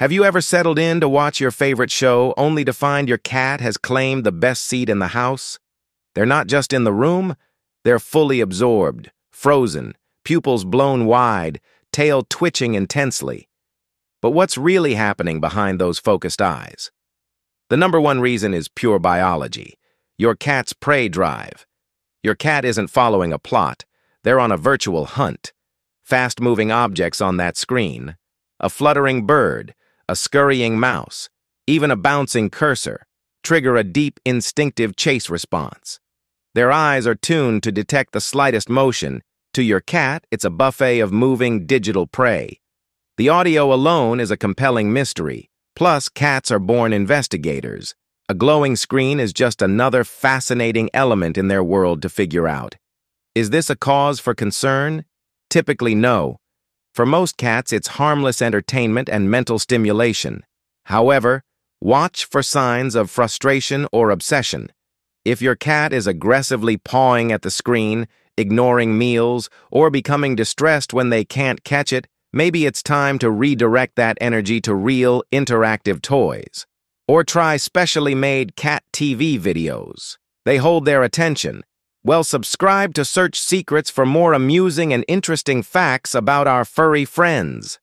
Have you ever settled in to watch your favorite show only to find your cat has claimed the best seat in the house? They're not just in the room, they're fully absorbed, frozen, pupils blown wide, tail twitching intensely. But what's really happening behind those focused eyes? The number one reason is pure biology, your cat's prey drive. Your cat isn't following a plot, they're on a virtual hunt. Fast-moving objects on that screen, a fluttering bird, a scurrying mouse, even a bouncing cursor, trigger a deep instinctive chase response. Their eyes are tuned to detect the slightest motion. To your cat, it's a buffet of moving digital prey. The audio alone is a compelling mystery. Plus, cats are born investigators. A glowing screen is just another fascinating element in their world to figure out. Is this a cause for concern? Typically, no. For most cats, it's harmless entertainment and mental stimulation. However, watch for signs of frustration or obsession. If your cat is aggressively pawing at the screen, ignoring meals, or becoming distressed when they can't catch it, maybe it's time to redirect that energy to real, interactive toys. Or try specially made cat TV videos. They hold their attention. Well, subscribe to Search Secrets for more amusing and interesting facts about our furry friends.